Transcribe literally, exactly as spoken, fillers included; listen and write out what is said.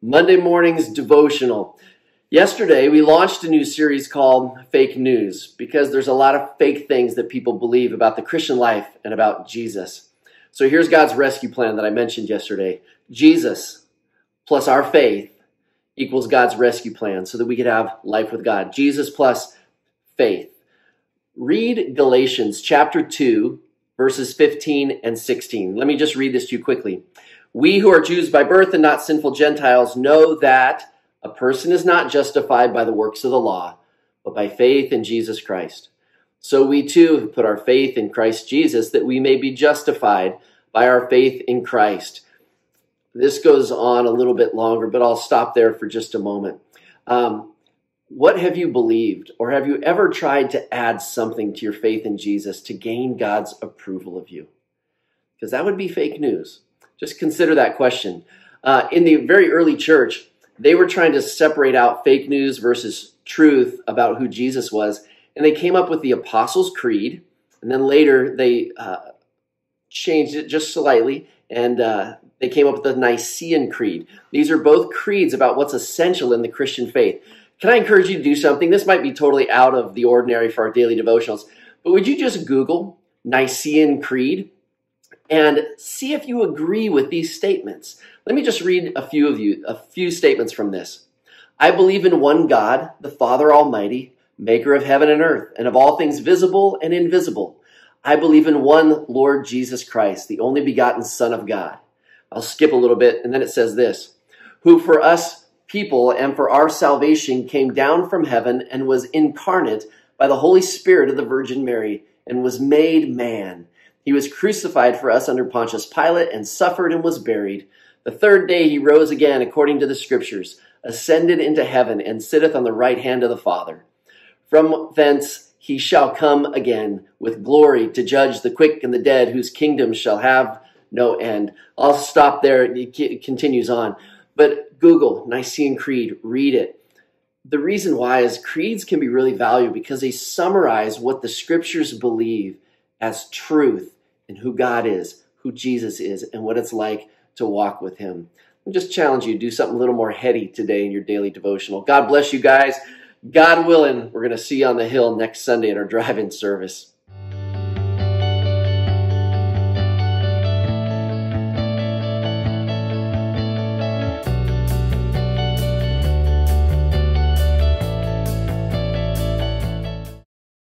Monday morning's devotional. Yesterday, we launched a new series called Fake News because there's a lot of fake things that people believe about the Christian life and about Jesus. So here's God's rescue plan that I mentioned yesterday. Jesus plus our faith equals God's rescue plan so that we could have life with God. Jesus plus faith. Read Galatians chapter two, verses fifteen and sixteen. Let me just read this to you quickly. We who are Jews by birth and not sinful Gentiles know that a person is not justified by the works of the law, but by faith in Jesus Christ. So we too have put our faith in Christ Jesus that we may be justified by our faith in Christ. This goes on a little bit longer, but I'll stop there for just a moment. Um, what have you believed, or have you ever tried to add something to your faith in Jesus to gain God's approval of you? Because that would be fake news. Just consider that question. Uh, in the very early church, they were trying to separate out fake news versus truth about who Jesus was. And they came up with the Apostles' Creed. And then later they uh, changed it just slightly. And uh, they came up with the Nicene Creed. These are both creeds about what's essential in the Christian faith. Can I encourage you to do something? This might be totally out of the ordinary for our daily devotionals. But would you just Google Nicene Creed and see if you agree with these statements? Let me just read a few of you, a few statements from this. I believe in one God, the Father Almighty, maker of heaven and earth, and of all things visible and invisible. I believe in one Lord Jesus Christ, the only begotten Son of God. I'll skip a little bit, and then it says this, who for us people and for our salvation came down from heaven and was incarnate by the Holy Spirit of the Virgin Mary and was made man. He was crucified for us under Pontius Pilate and suffered and was buried. The third day he rose again according to the Scriptures, ascended into heaven, and sitteth on the right hand of the Father. From thence he shall come again with glory to judge the quick and the dead, whose kingdom shall have no end. I'll stop there. It continues on. But Google Nicene Creed, read it. The reason why is creeds can be really valuable because they summarize what the Scriptures believe as truth, and who God is, who Jesus is, and what it's like to walk with him. I just challenge you to do something a little more heady today in your daily devotional. God bless you guys. God willing, we're going to see you on the hill next Sunday at our drive-in service.